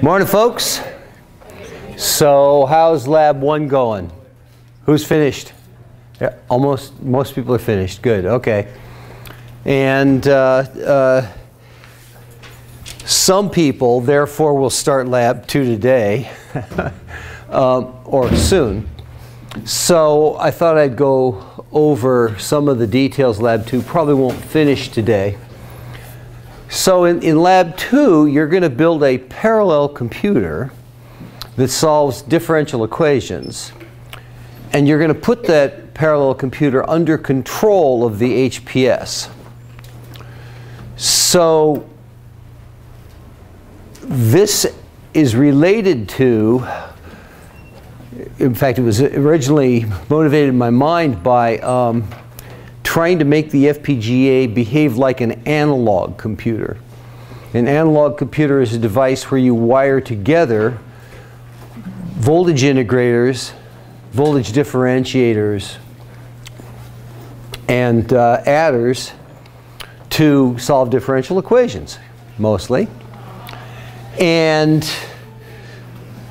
Morning, folks. So how's lab one going? Who's finished? Yeah, most people are finished. Good, okay. And some people, therefore, will start lab two today, or soon. So I thought I'd go over some of the details. Lab two probably won't finish today. So in lab two, you're going to build a parallel computer that solves differential equations. And you're going to put that parallel computer under control of the HPS. So this is related to, in fact, it was originally motivated in my mind by trying to make the FPGA behave like an analog computer. An analog computer is a device where you wire together voltage integrators, voltage differentiators, and adders to solve differential equations, mostly. And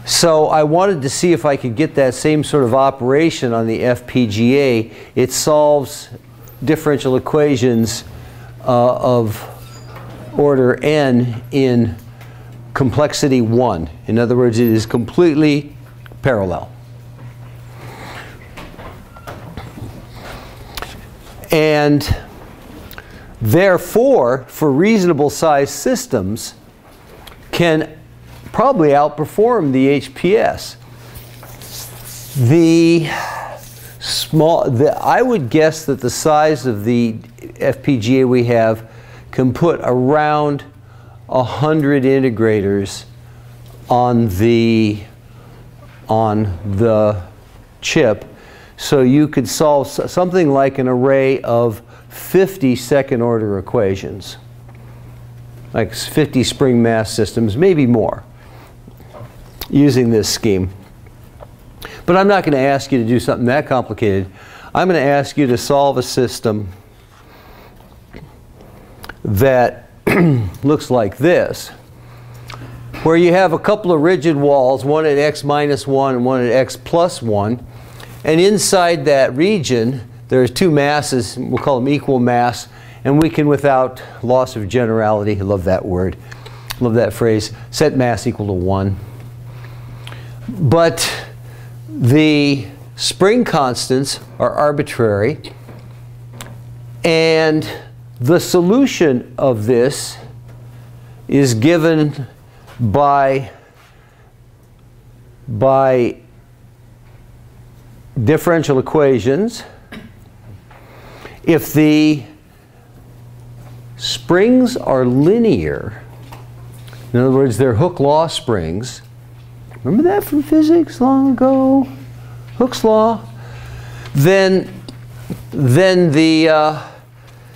so I wanted to see if I could get that same sort of operation on the FPGA. It solves differential equations of order n in complexity 1. In other words, it is completely parallel. And therefore, for reasonable size systems, can probably outperform the HPS. I would guess that the size of the FPGA we have can put around 100 integrators on the chip, so you could solve something like an array of 50 second order equations, like 50 spring mass systems, maybe more, using this scheme. But I'm not going to ask you to do something that complicated. I'm going to ask you to solve a system that looks like this, where you have a couple of rigid walls, one at x minus 1 and one at x plus 1. And inside that region, there's two masses. We'll call them equal mass. And we can, without loss of generality, I love that word, love that phrase, set mass equal to 1. But the spring constants are arbitrary, and the solution of this is given by differential equations. If the springs are linear, in other words, they're Hooke's law springs. Remember that from physics long ago? Hooke's law. Then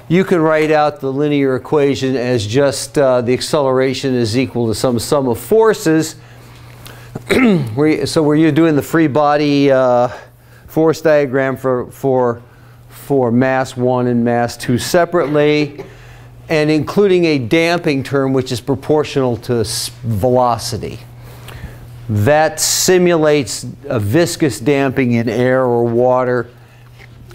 you can write out the linear equation as just the acceleration is equal to some sum of forces. So where you're doing the free body force diagram for mass 1 and mass 2 separately, and including a damping term which is proportional to velocity. That simulates a viscous damping in air or water,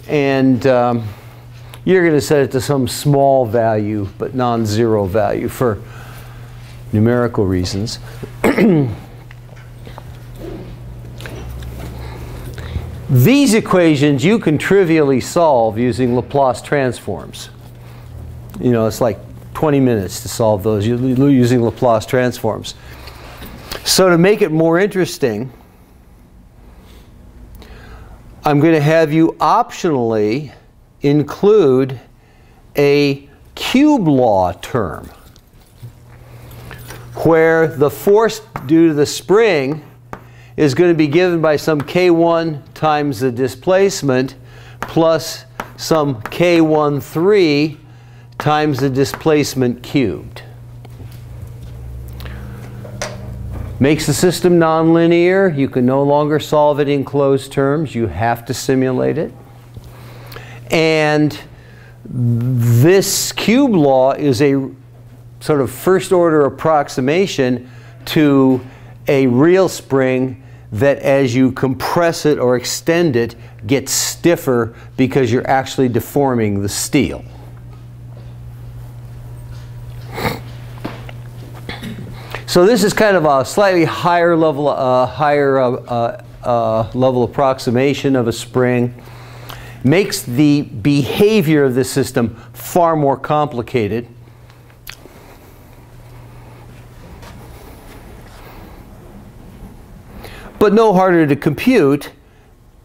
and you're going to set it to some small value, but non-zero value for numerical reasons. These equations you can trivially solve using Laplace transforms. You know, it's like 20 minutes to solve those using Laplace transforms. So to make it more interesting, I'm going to have you optionally include a cube law term, where the force due to the spring is going to be given by some K1 times the displacement plus some K13 times the displacement cubed. Makes the system nonlinear. You can no longer solve it in closed terms. You have to simulate it. And this cube law is a sort of first order approximation to a real spring that as you compress it or extend it gets stiffer because you're actually deforming the steel. So this is kind of a slightly higher level approximation of a spring. Makes the behavior of the system far more complicated. But no harder to compute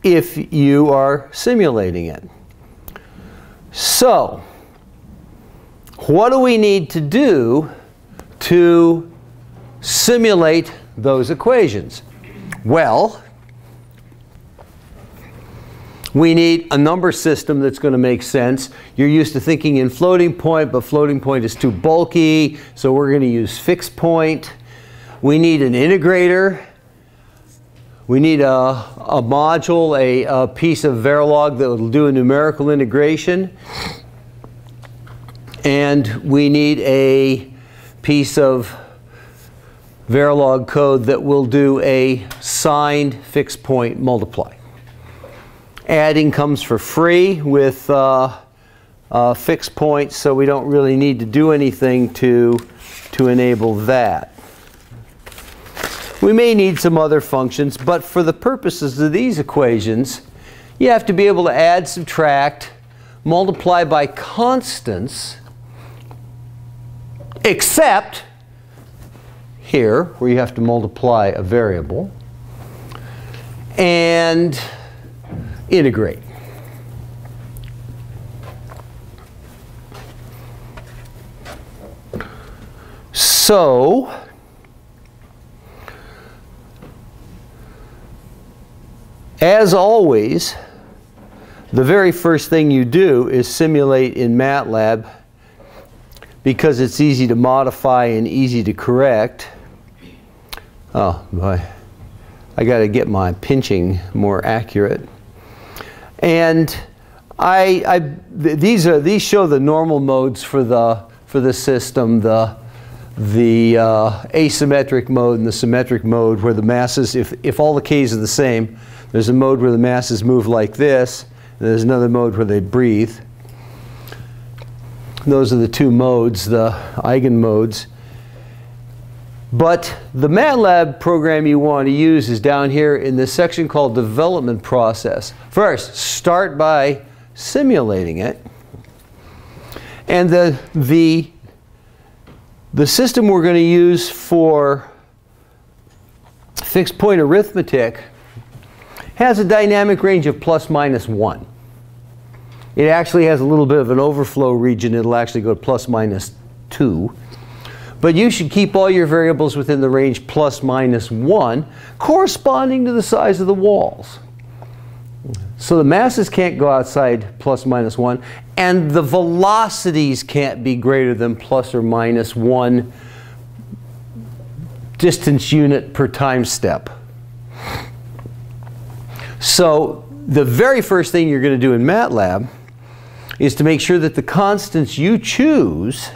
if you are simulating it. So, what do we need to do to simulate those equations? Well, we need a number system that's going to make sense. You're used to thinking in floating point, but floating point is too bulky, so we're going to use fixed point. We need an integrator. We need a module, a piece of Verilog that will do a numerical integration. And we need a piece of Verilog code that will do a signed fixed point multiply. Adding comes for free with fixed points, so we don't really need to do anything to enable that. We may need some other functions, but for the purposes of these equations, you have to be able to add, subtract, multiply by constants, except here, where you have to multiply a variable, and integrate. So, as always, the very first thing you do is simulate in MATLAB because it's easy to modify and easy to correct. Oh boy, I gotta get my pinching more accurate. And these show the normal modes for the system, the asymmetric mode and the symmetric mode, where the masses, if all the k's are the same, there's a mode where the masses move like this, and there's another mode where they breathe. Those are the two modes, the eigenmodes. But the MATLAB program you want to use is down here in this section called Development Process. First, start by simulating it. And the system we're going to use for fixed point arithmetic has a dynamic range of ±1. It actually has a little bit of an overflow region. It'll actually go to ±2. But you should keep all your variables within the range ±1, corresponding to the size of the walls. So the masses can't go outside ±1, and the velocities can't be greater than ±1 distance unit per time step. So the very first thing you're going to do in MATLAB is to make sure that the constants you choose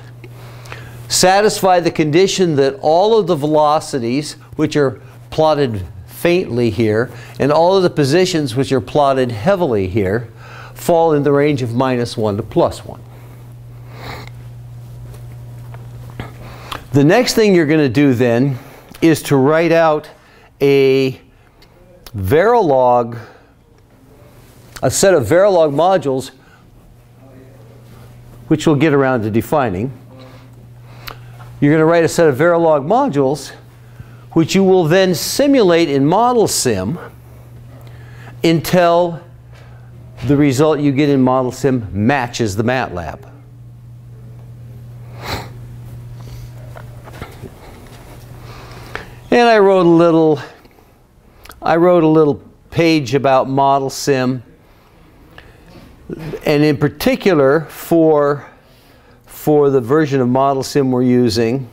satisfy the condition that all of the velocities, which are plotted faintly here, and all of the positions, which are plotted heavily here, fall in the range of -1 to +1. The next thing you're going to do then is to write out a Verilog, a set of Verilog modules, which we'll get around to defining. You're going to write a set of Verilog modules, which you will then simulate in ModelSim until the result you get in ModelSim matches the MATLAB. And I wrote a little page about ModelSim, and in particular for the version of ModelSim we're using,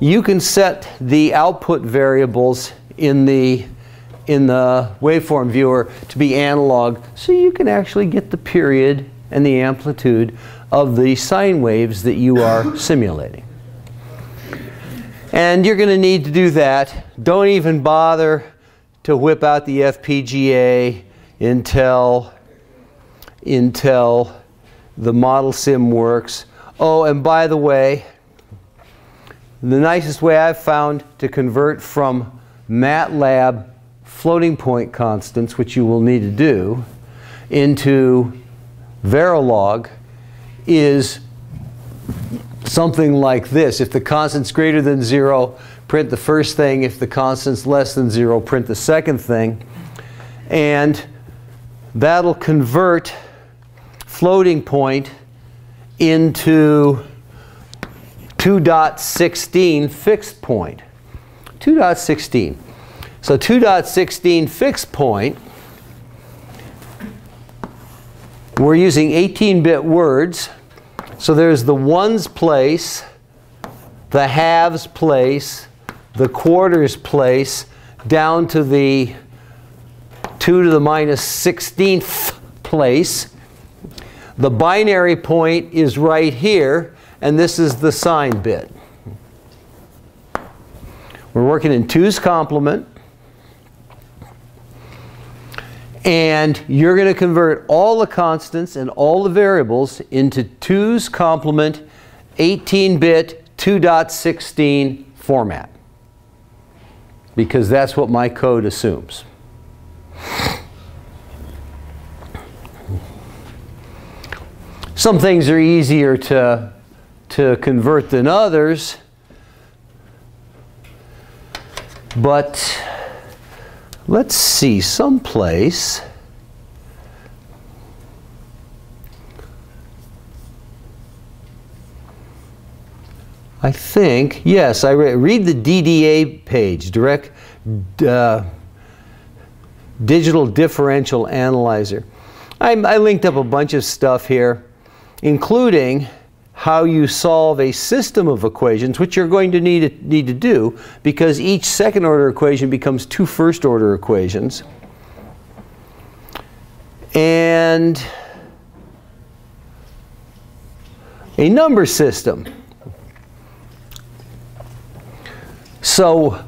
you can set the output variables in the waveform viewer to be analog, so you can actually get the period and the amplitude of the sine waves that you are simulating. And you're going to need to do that. Don't even bother to whip out the FPGA until the ModelSim works. Oh, and by the way, the nicest way I've found to convert from MATLAB floating point constants, which you will need to do, into Verilog is something like this. If the constant's greater than 0, print the first thing. If the constant's less than 0, print the second thing. And that'll convert floating point into 2.16 fixed point. 2.16. So 2.16 fixed point, we're using 18-bit words. So there's the ones place, the halves place, the quarters place, down to the 2 to the minus 16th place. The binary point is right here, and this is the sign bit. We're working in 2's complement. And you're going to convert all the constants and all the variables into 2's complement 18-bit 2.16 format, because that's what my code assumes. Some things are easier to convert than others, but let's see, someplace I think, yes, I read the DDA page, Direct Digital Differential Analyzer. I linked up a bunch of stuff here, including how you solve a system of equations, which you're going to need to do, because each second-order equation becomes 2 first-order equations. And a number system. So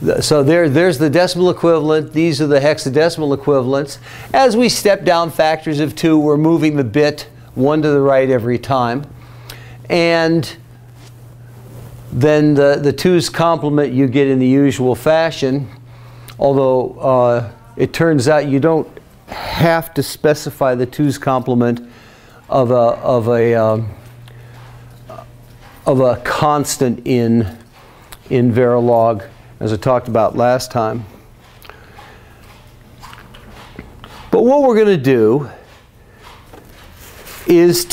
there's the decimal equivalent. These are the hexadecimal equivalents. As we step down factors of 2, we're moving the bit 1 to the right every time. And then the 2's complement you get in the usual fashion, although it turns out you don't have to specify the 2's complement of a constant in Verilog, as I talked about last time. But what we're going to do is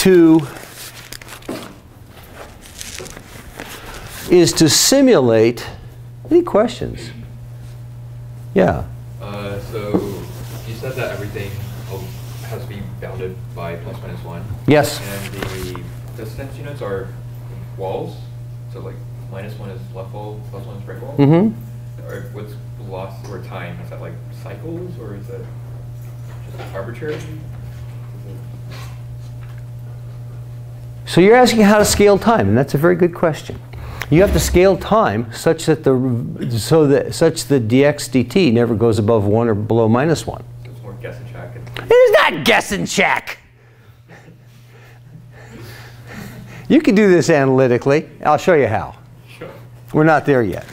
to simulate. Any questions? Yeah. So you said that everything has to be bounded by ±1. Yes. And the distance units are walls. So like -1 is left wall, +1 is right wall. Mm-hmm. Or what's velocity or time? Is that like cycles, or is that just arbitrary? So you're asking how to scale time, and that's a very good question. You have to scale time such that the dx dt never goes above 1 or below -1. So it's more guess and check. It is not guess and check. You can do this analytically. I'll show you how. We're not there yet.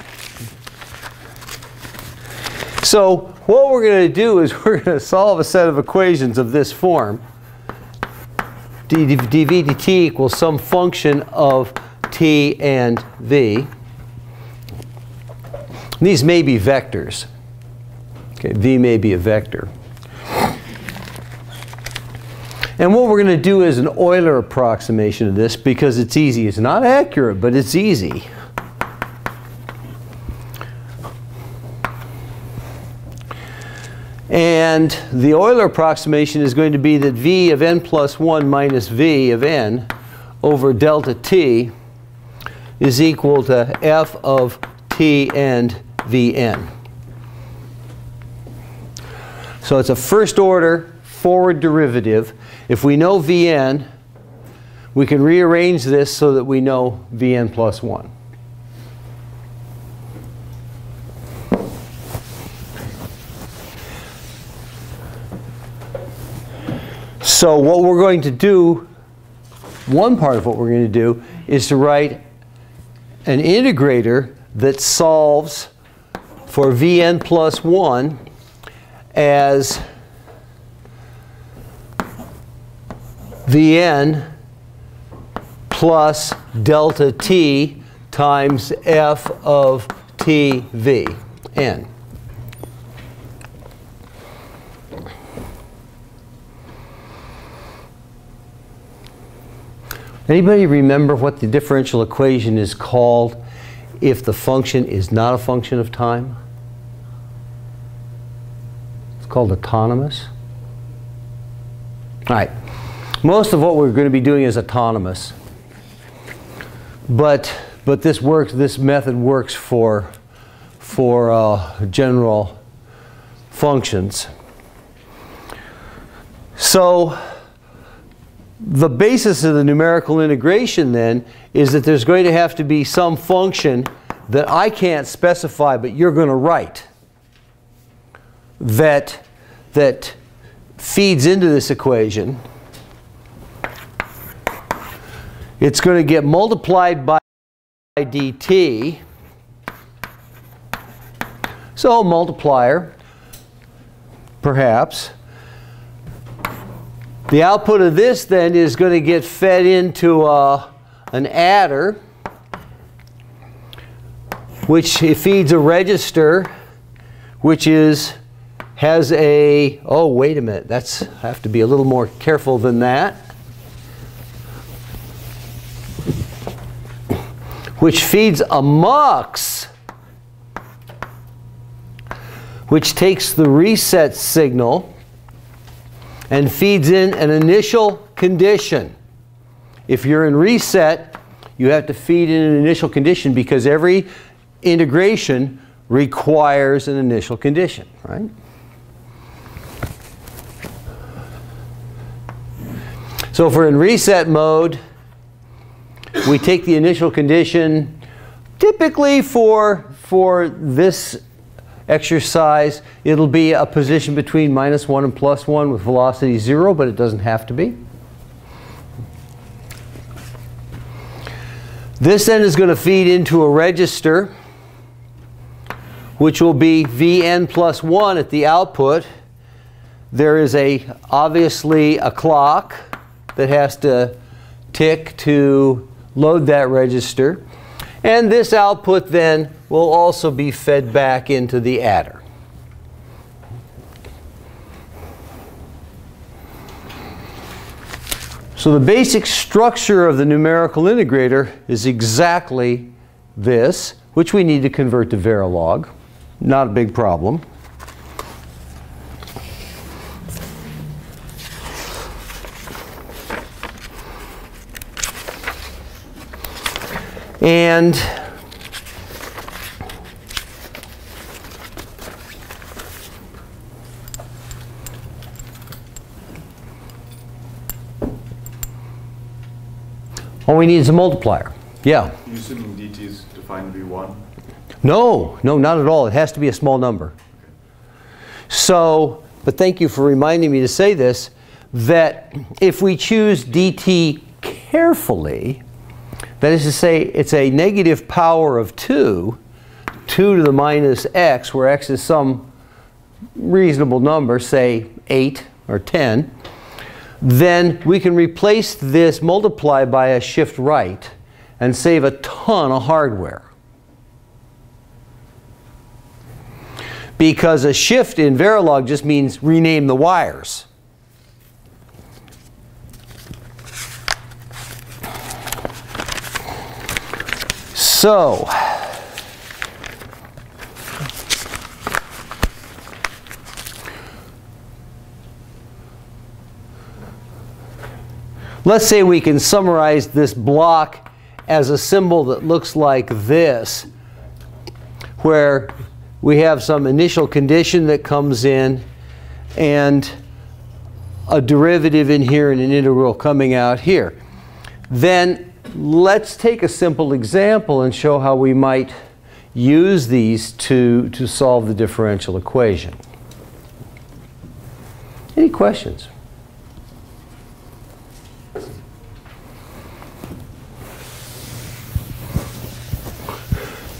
So what we're going to do is we're going to solve a set of equations of this form. dv dt equals some function of t and v. These may be vectors. Okay, v may be a vector. And what we're going to do is an Euler approximation of this, because it's easy. It's not accurate, but it's easy. And the Euler approximation is going to be that v of n plus 1 minus v of n over delta t is equal to f of t and vn. So it's a first-order forward derivative. If we know vn, We can rearrange this so that we know Vn plus 1. So what we're going to do, one part of what we're going to do, is to write an integrator that solves for Vn plus 1 as Vn plus delta t times f of t v n. Anybody remember what the differential equation is called if the function is not a function of time? It's called autonomous. All right. Most of what we're going to be doing is autonomous. But this works. This method works for general functions. So the basis of the numerical integration then is that there's going to have to be some function that I can't specify, but you're going to write that feeds into this equation. It's going to get multiplied by dt. So multiplier, perhaps. The output of this then is going to get fed into an adder, which it feeds a register, which is has a, oh wait a minute, that's, I have to be a little more careful than that, which feeds a mux, which takes the reset signal and feeds in an initial condition. If you're in reset, you have to feed in an initial condition because every integration requires an initial condition, right? So if we're in reset mode, we take the initial condition. Typically for this exercise, it'll be a position between -1 and +1 with velocity 0, but it doesn't have to be. This then is going to feed into a register, which will be Vn plus 1 at the output. There is obviously a clock that has to tick to load that register, and this output then will also be fed back into the adder. So the basic structure of the numerical integrator is exactly this, which we need to convert to Verilog. Not a big problem. And all we need is a multiplier. Yeah? You're assuming dt is defined to be 1? No, no, not at all. It has to be a small number. Okay. So, but thank you for reminding me to say this, that if we choose dt carefully, that is to say, it's a negative power of 2, 2 to the minus x, where x is some reasonable number, say 8 or 10, then we can replace this multiply by a shift right and save a ton of hardware. Because a shift in Verilog just means rename the wires. So, let's say we can summarize this block as a symbol that looks like this, where we have some initial condition that comes in, and a derivative in here and an integral coming out here. Then let's take a simple example and show how we might use these to solve the differential equation. Any questions?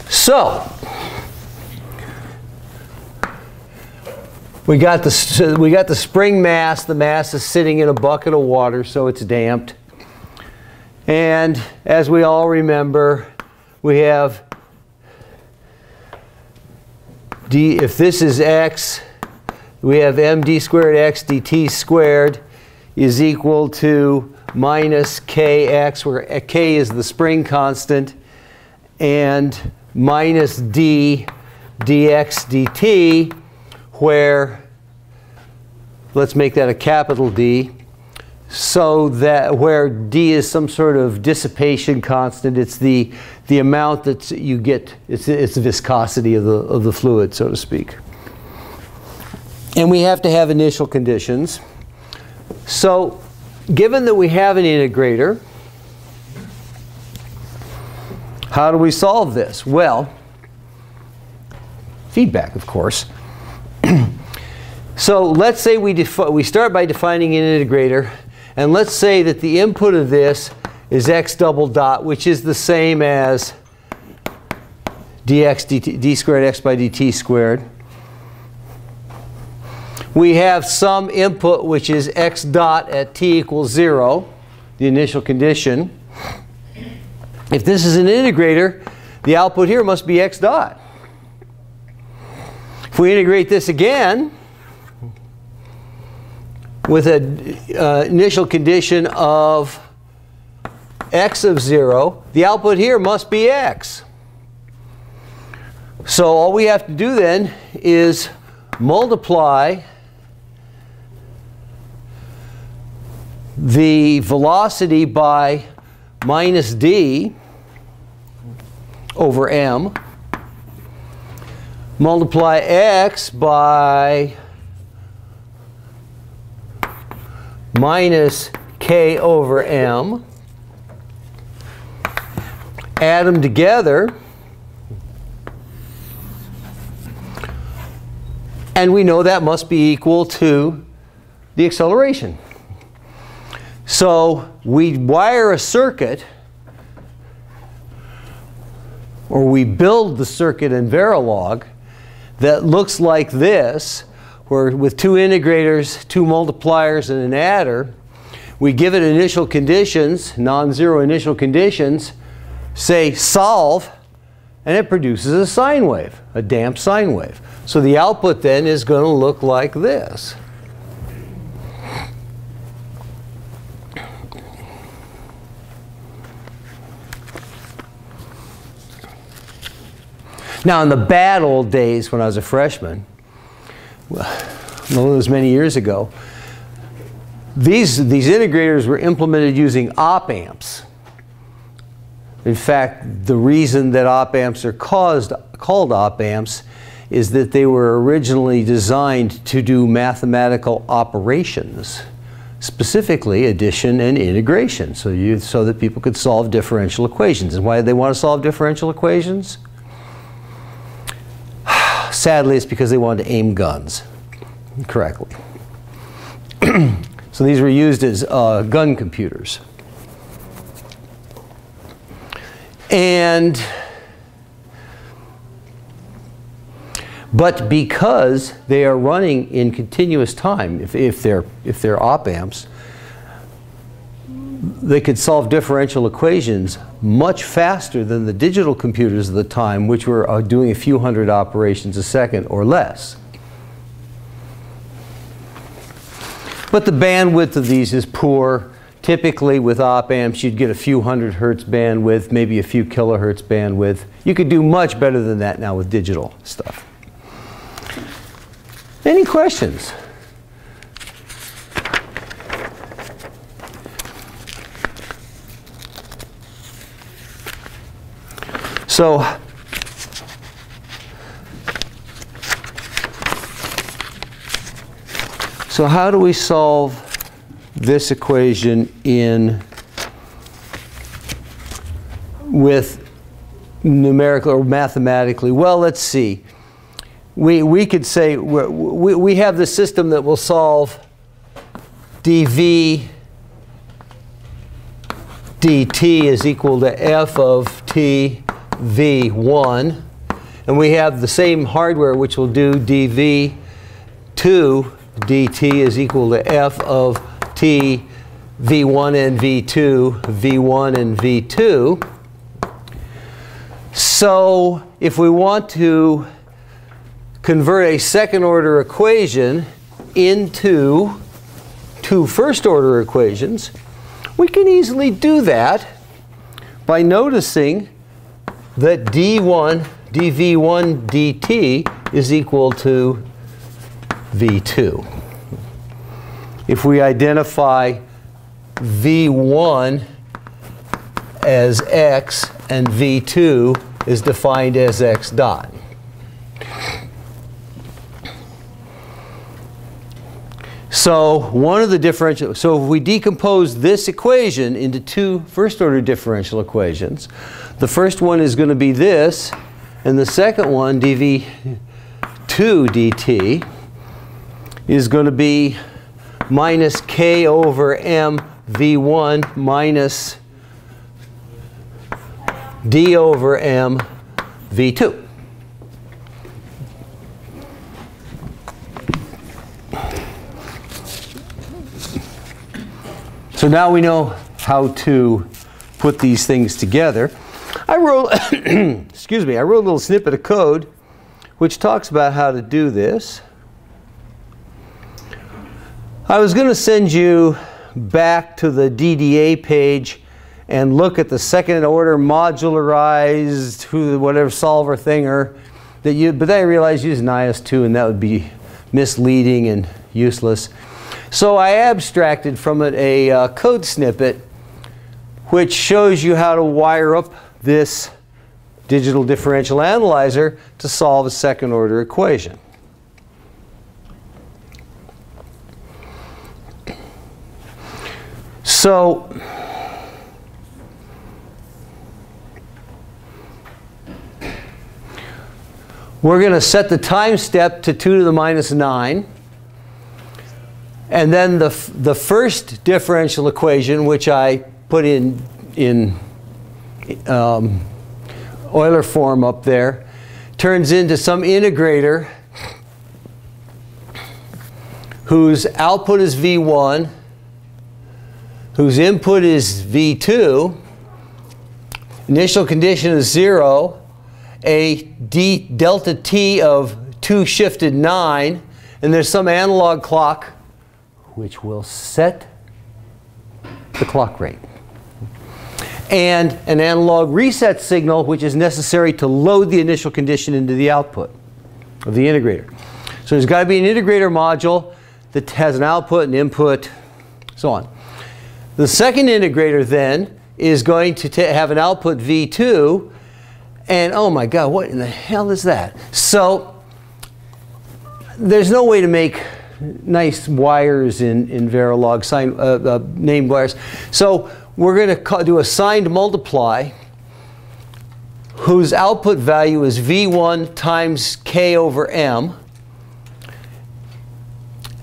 So, we got the spring mass. The mass is sitting in a bucket of water, so it's damped. And as we all remember, we have d, if this is x, we have md squared x dt squared is equal to minus kx, where k is the spring constant, and minus d dx dt, where, let's make that a capital D, so that where d is some sort of dissipation constant, it's the amount that you get, it's the viscosity of the fluid, so to speak. And we have to have initial conditions. So given that we have an integrator, how do we solve this? Well, feedback, of course. So let's say we start by defining an integrator, and let's say that the input of this is x double dot, which is the same as dx dt, d squared x by dt squared. We have some input, which is x dot at t equals 0, the initial condition. If this is an integrator, the output here must be x dot. If we integrate this again with an initial condition of x of 0, the output here must be x. So all we have to do then is multiply the velocity by minus d over m, multiply x by minus k over m, add them together, and we know that must be equal to the acceleration. So we wire a circuit, or we build the circuit in Verilog that looks like this, where with two integrators, two multipliers, and an adder, we give it initial conditions, non-zero initial conditions, say solve, and it produces a sine wave, a damped sine wave. So the output then is going to look like this. Now, in the bad old days when I was a freshman, well, it was many years ago, these integrators were implemented using op amps. In fact, the reason that op amps are called op amps is that they were originally designed to do mathematical operations, specifically addition and integration, so that people could solve differential equations. And why did they want to solve differential equations? Sadly, it's because they wanted to aim guns correctly. So these were used as gun computers. And but because they are running in continuous time, if they're op amps, they could solve differential equations much faster than the digital computers of the time, which were doing a few hundred operations a second or less. But the bandwidth of these is poor. Typically with op amps, you'd get a few hundred hertz bandwidth, maybe a few kilohertz bandwidth. You could do much better than that now with digital stuff. Any questions? So how do we solve this equation in with numerically or mathematically? Well, let's see. We could say we have the system that will solve dv dt is equal to f of t v1. And we have the same hardware which will do dv2 dt is equal to f of t v1 and v2, v1 and v2. So if we want to convert a second order equation into two first order equations, we can easily do that by noticing that d1 dv1 dt is equal to v2. If we identify v1 as x and v2 is defined as x dot. So one of the differential, so if we decompose this equation into two first-order differential equations, the first one is going to be this, and the second one, dv2 dt, is going to be minus k over m v1 minus d over m v2. So now we know how to put these things together. I wrote, excuse me, I wrote a little snippet of code which talks about how to do this. I was going to send you back to the DDA page and look at the second order modularized whatever solver thinger that you, but then I realized using IS2 and that would be misleading and useless. So I abstracted from it a code snippet which shows you how to wire up this digital differential analyzer to solve a second order equation. So we're going to set the time step to 2 to the minus 9. And then the first differential equation, which I put in Euler form up there, turns into some integrator whose output is V1, whose input is V2, initial condition is 0, a d delta t of 2 shifted 9, and there's some analog clock which will set the clock rate, and an analog reset signal which is necessary to load the initial condition into the output of the integrator. So there's got to be an integrator module that has an output, an input, so on. The second integrator then is going to have an output V2, and oh my god, what in the hell is that? So there's no way to make nice wires in Verilog, named wires. So we're going to do a signed multiply whose output value is V1 times K over M.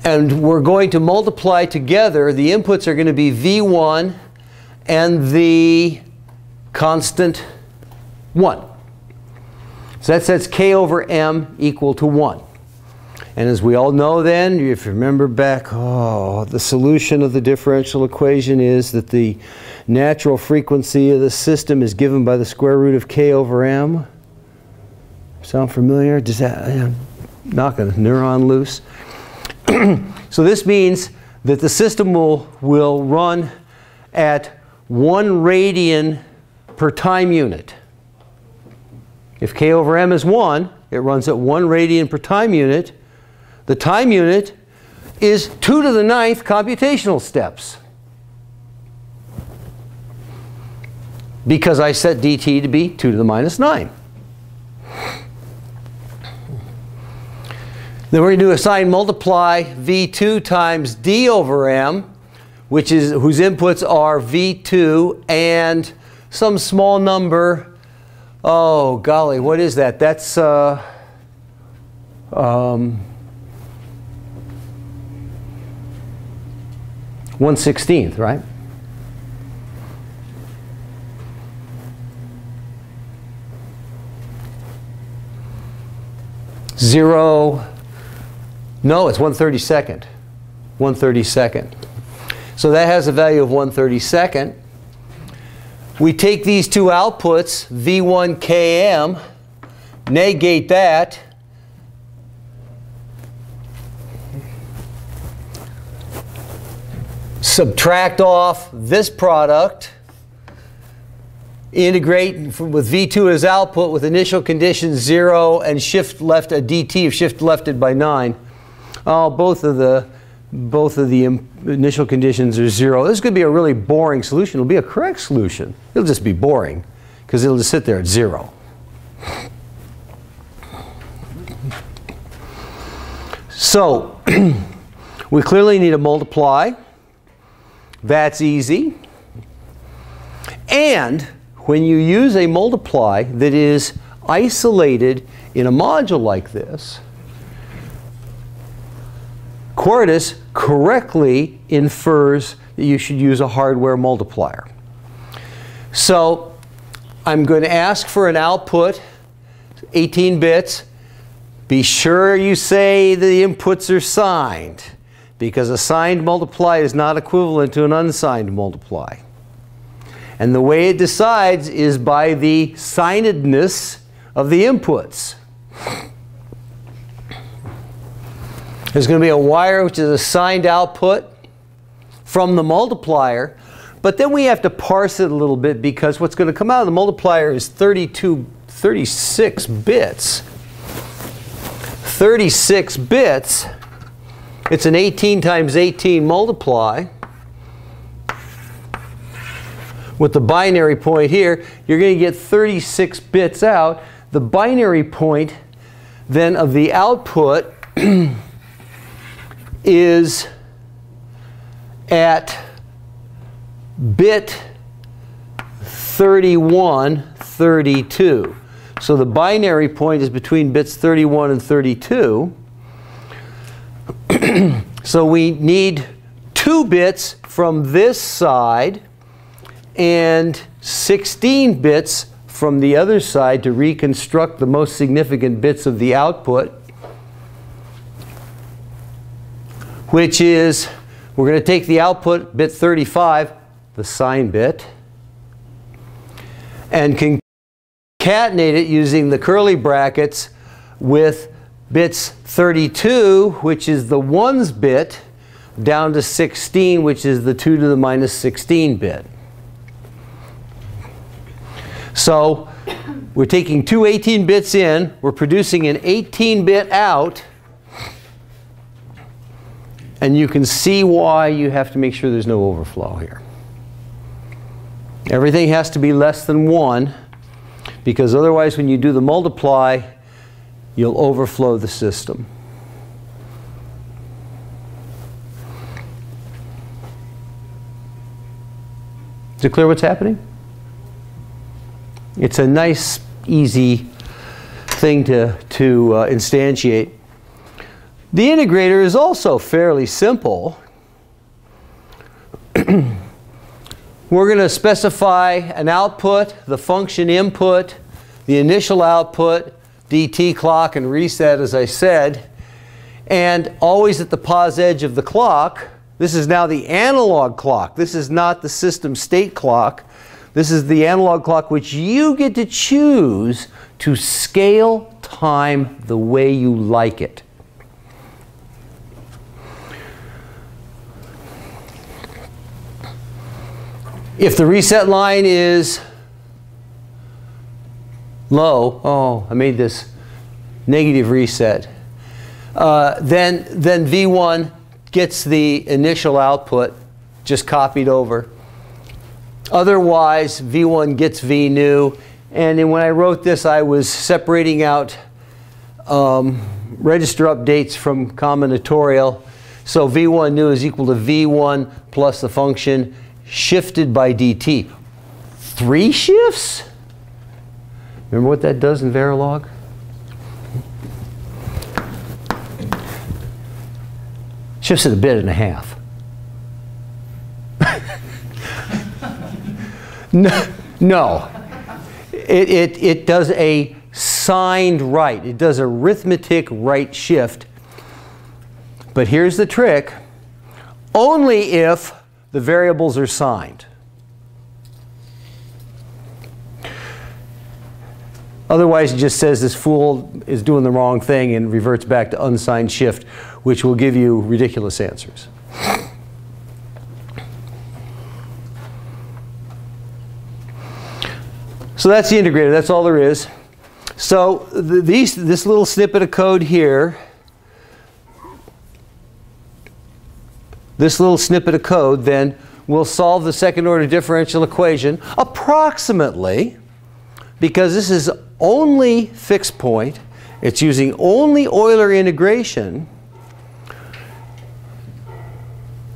And we're going to multiply together. The inputs are going to be V1 and the constant 1. So that sets K over M equal to 1. And as we all know then, if you remember back, the solution of the differential equation is that the natural frequency of the system is given by the square root of k over m. Sound familiar? Does that knock a neuron loose? So this means that the system will run at 1 radian per time unit. If k over m is 1, it runs at 1 radian per time unit. The time unit is 2 to the 9th computational steps, because I set dt to be 2 to the minus 9. Then we're going to do a signed multiply v2 times d over m, which is whose inputs are v2 and some small number. Oh, golly, what is that? That's one sixteenth, right? Zero, no, it's 1/32nd. 1/32nd. So that has a value of 1/32nd. We take these two outputs, V1, Km, negate that. Subtract off this product. Integrate with V2 as output with initial condition 0 and shift left a dt of shift lefted by 9. Oh, both of the initial conditions are 0. This could be a really boring solution. It'll be a correct solution. It'll just be boring because it'll just sit there at 0. So we clearly need to multiply. That's easy. And when you use a multiply that is isolated in a module like this, Quartus correctly infers that you should use a hardware multiplier. So I'm going to ask for an output, 18 bits. Be sure you say the inputs are signed, because a signed multiply is not equivalent to an unsigned multiply. And the way it decides is by the signedness of the inputs. There's going to be a wire which is a signed output from the multiplier, but then we have to parse it a little bit because what's going to come out of the multiplier is 36 bits. 36 bits. It's an 18 times 18 multiply. With the binary point here, you're going to get 36 bits out. The binary point then of the output is at bit 31, 32. So the binary point is between bits 31 and 32. So we need 2 bits from this side and 16 bits from the other side to reconstruct the most significant bits of the output, which is, we're going to take the output, bit 35, the sign bit, and concatenate it using the curly brackets with bits 32, which is the ones bit, down to 16, which is the 2 to the minus 16 bit. So we're taking two 18 bits in, we're producing an 18 bit out, and you can see why you have to make sure there's no overflow here. Everything has to be less than 1, because otherwise when you do the multiply, you'll overflow the system. Is it clear what's happening? It's a nice, easy thing to instantiate. The integrator is also fairly simple. We're going to specify an output, the function input, the initial output, DT clock and reset, as I said, and always at the pos edge of the clock. This is now the analog clock. This is not the system state clock. This is the analog clock, which you get to choose to scale time the way you like it. If the reset line is low, oh, I made this negative reset, then V1 gets the initial output just copied over. Otherwise, V1 gets V new. And then when I wrote this, I was separating out register updates from combinatorial. So V1 new is equal to V1 plus the function shifted by dt. three shifts? Remember what that does in Verilog? Shifts it a bit and a half. No. It does a signed right. It does a arithmetic right shift. But here's the trick. Only if the variables are signed. Otherwise, it just says this fool is doing the wrong thing and reverts back to unsigned shift, which will give you ridiculous answers. So that's the integrator. That's all there is. So this little snippet of code here, this little snippet of code then will solve the second order differential equation approximately, because this is only fixed point. It's using only Euler integration.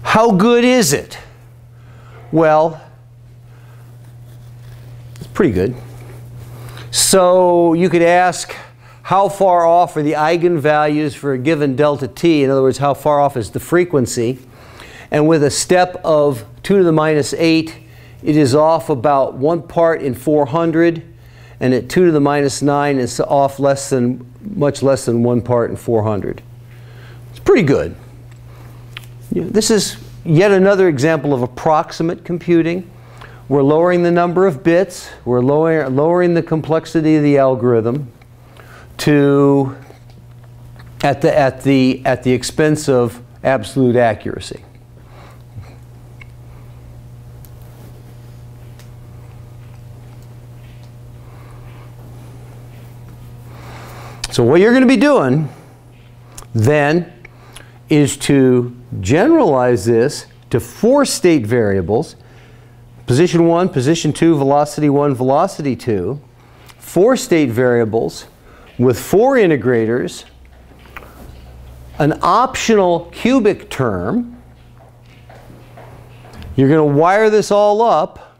How good is it? Well, pretty good. So you could ask, how far off are the eigenvalues for a given delta t? In other words, how far off is the frequency? And with a step of 2⁻⁸, it is off about 1 part in 400. And at 2⁻⁹, it's off less than, much less than 1 part in 400. It's pretty good. This is yet another example of approximate computing. We're lowering the number of bits. We're lowering the complexity of the algorithm to at the expense of absolute accuracy. So what you're going to be doing then is to generalize this to 4 state variables. Position 1, position 2, velocity 1, velocity 2, 4 state variables with 4 integrators, an optional cubic term. You're going to wire this all up,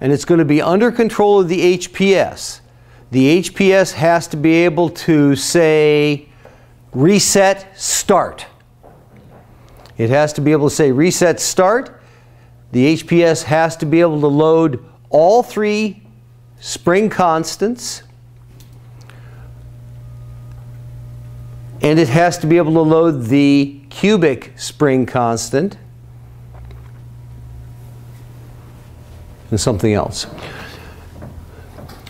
and it's going to be under control of the HPS. The HPS has to be able to say reset start. It has to be able to say reset start. The HPS has to be able to load all 3 spring constants, and it has to be able to load the cubic spring constant and something else.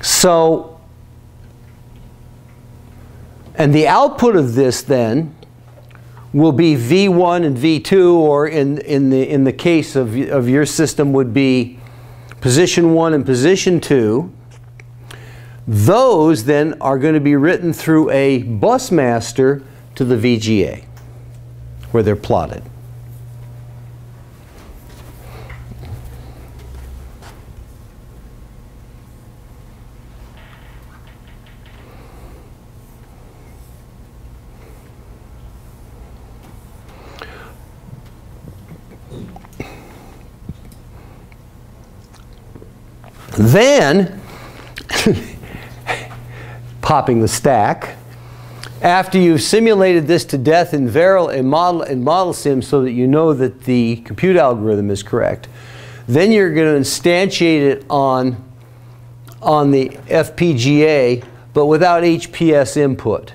So, and the output of this then will be V1 and V2, or in the case of your system would be position 1 and position 2. Those then are going to be written through a bus master to the VGA, where they're plotted. Then, popping the stack, after you've simulated this to death in ModelSim so that you know that the compute algorithm is correct, then you're going to instantiate it on the FPGA, but without HPS input.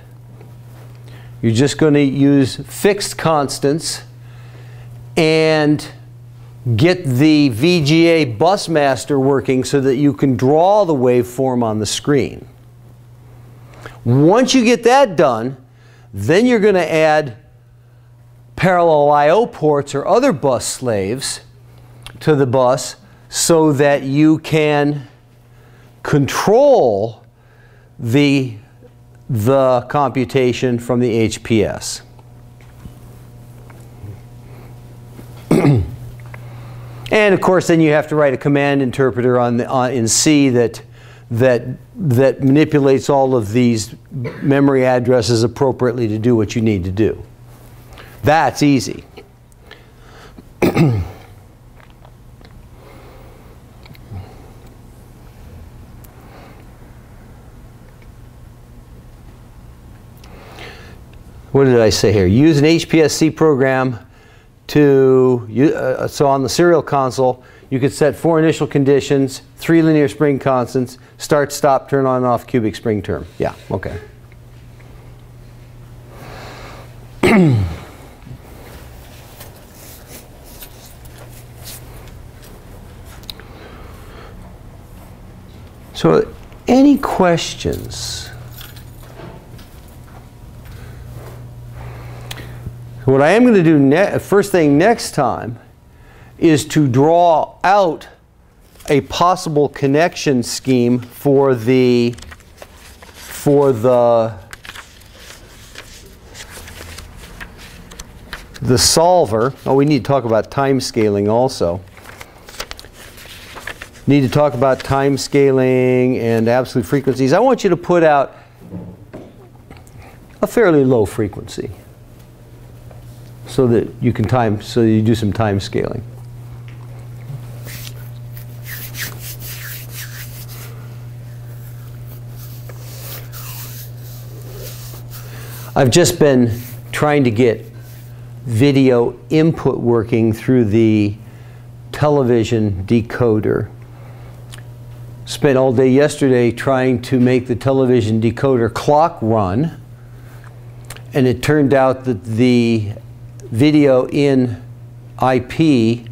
You're just going to use fixed constants and get the VGA bus master working so that you can draw the waveform on the screen. Once you get that done, then you're going to add parallel I/O ports or other bus slaves to the bus so that you can control the computation from the HPS. And of course, then you have to write a command interpreter in C that manipulates all of these memory addresses appropriately to do what you need to do. That's easy. what did I say here? Use an HPSC program to, so on the serial console, you could set 4 initial conditions, 3 linear spring constants, start, stop, turn on and off, cubic spring term. Yeah, okay. So, any questions? What I am going to do first thing next time is to draw out a possible connection scheme for the solver. Oh, we need to talk about time scaling also. Need to talk about time scaling and absolute frequencies. I want you to put out a fairly low frequency so that you can time, so you do some time scaling. I've just been trying to get video input working through the television decoder. Spent all day yesterday trying to make the television decoder clock run, and it turned out that the video in IP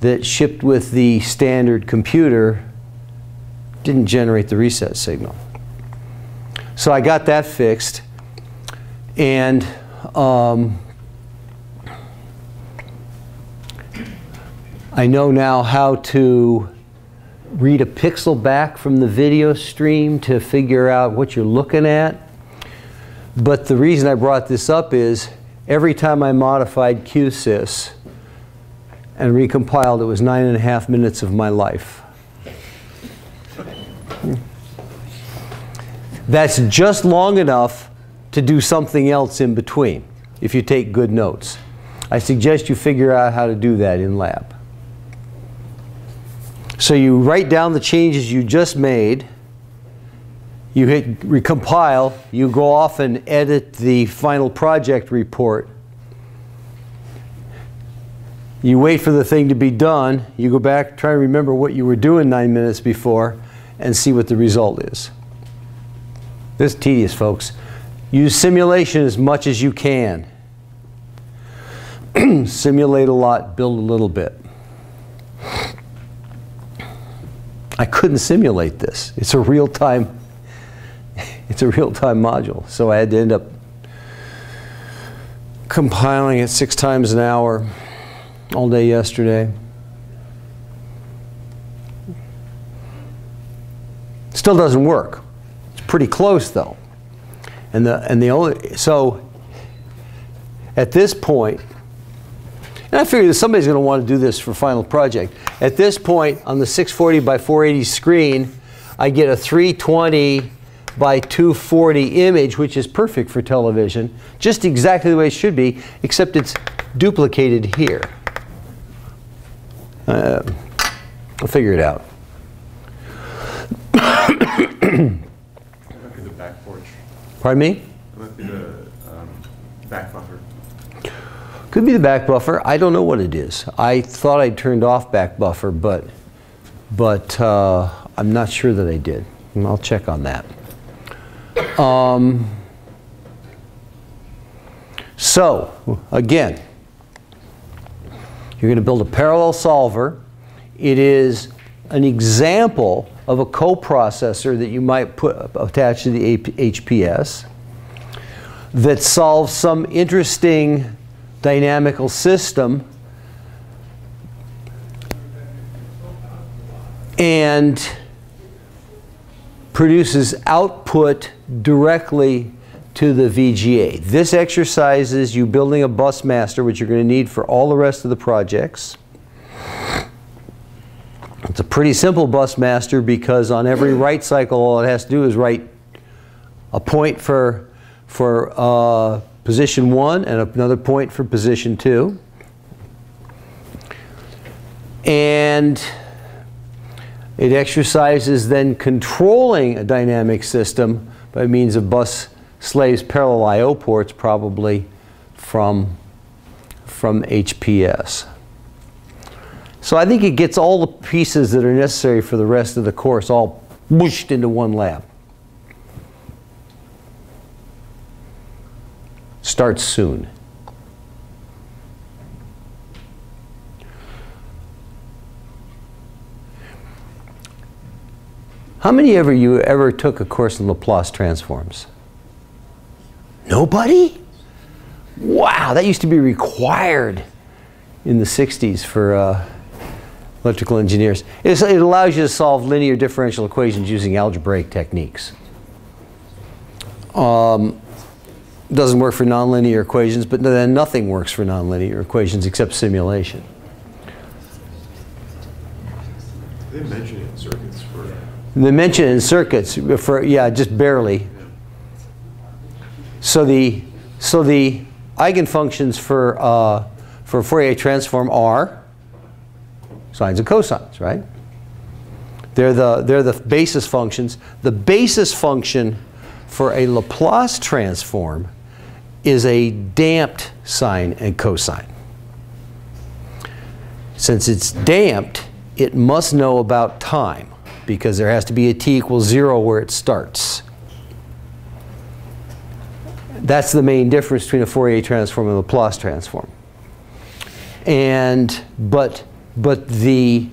that shipped with the standard computer didn't generate the reset signal. So I got that fixed, and I know now how to read a pixel back from the video stream to figure out what you're looking at. But the reason I brought this up is every time I modified QSys and recompiled, it was 9.5 minutes of my life. That's just long enough to do something else in between if you take good notes. I suggest you figure out how to do that in lab. So you write down the changes you just made, you hit recompile, you go off and edit the final project report, you wait for the thing to be done, you go back, try and remember what you were doing 9 minutes before, and see what the result is. This is tedious, folks. Use simulation as much as you can. Simulate a lot, build a little bit. I couldn't simulate this. It's a real-time. It's a real-time module, so I had to end up compiling it 6 times an hour all day yesterday. Still doesn't work. It's pretty close though, and the only so at this point. And I figure that somebody's going to want to do this for final project. At this point, on the 640 by 480 screen, I get a 320 by 240 image, which is perfect for television, just exactly the way it should be, except it's duplicated here. I'll figure it out. That might be the back porch. Pardon me? That might be the back buffer. Could be the back buffer. I don't know what it is. I thought I turned off back buffer, but I'm not sure that I did. And I'll check on that. So again, you're going to build a parallel solver. It is an example of a coprocessor that you might attach to the HPS that solves some interesting dynamical system, and produces output directly to the VGA. This exercise is you building a bus master, which you're going to need for all the rest of the projects. It's a pretty simple bus master because on every write cycle, all it has to do is write a point for position 1 and another point for position 2. And it exercises then controlling a dynamic system by means of bus Slaves parallel I/O ports probably from HPS. So I think it gets all the pieces that are necessary for the rest of the course all whooshed into one lab. Starts soon. How many of you ever took a course in Laplace transforms? Nobody? Wow, that used to be required in the 60s for electrical engineers. It allows you to solve linear differential equations using algebraic techniques. Doesn't work for nonlinear equations, but then nothing works for nonlinear equations except simulation. They mention it in circuits for... They mention it in circuits for, yeah, just barely. So the eigenfunctions for Fourier transform are sines and cosines, right? They're the basis functions. The basis function for a Laplace transform is a damped sine and cosine. Since it's damped, it must know about time because there has to be a t = 0 where it starts. That's the main difference between a Fourier transform and a Laplace transform. But the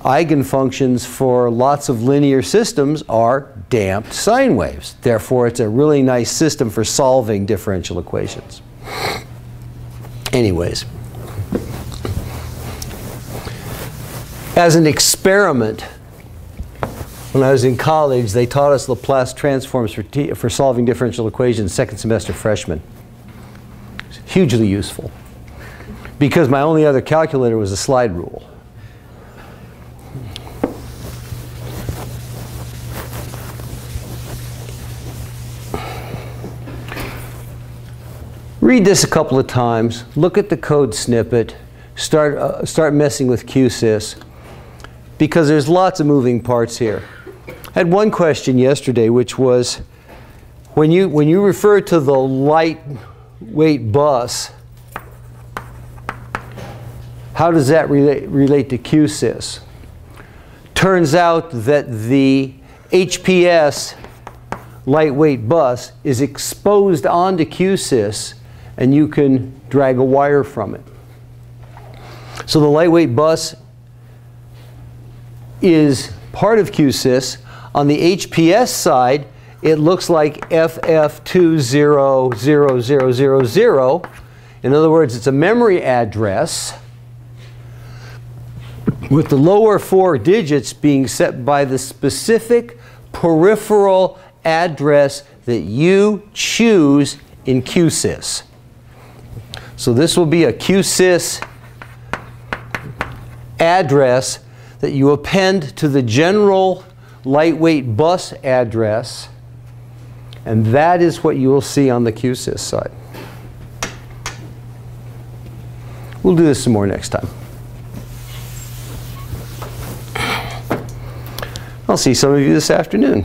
eigenfunctions for lots of linear systems are damped sine waves. Therefore, it's a really nice system for solving differential equations. Anyways, as an experiment, when I was in college, they taught us Laplace transforms for solving differential equations, second semester freshman. Hugely useful, because my only other calculator was a slide rule. Read this a couple of times, look at the code snippet, start messing with QSys, because there's lots of moving parts here. I had one question yesterday, which was when you refer to the lightweight bus, how does that relate to QSys? Turns out that the HPS lightweight bus is exposed onto QSys, and you can drag a wire from it. So the lightweight bus is part of QSys. On the HPS side, it looks like FF200000. In other words, it's a memory address with the lower four digits being set by the specific peripheral address that you choose in QSys. So this will be a QSys address that you append to the general lightweight bus address, and that is what you will see on the QSys side. We'll do this some more next time. I'll see some of you this afternoon.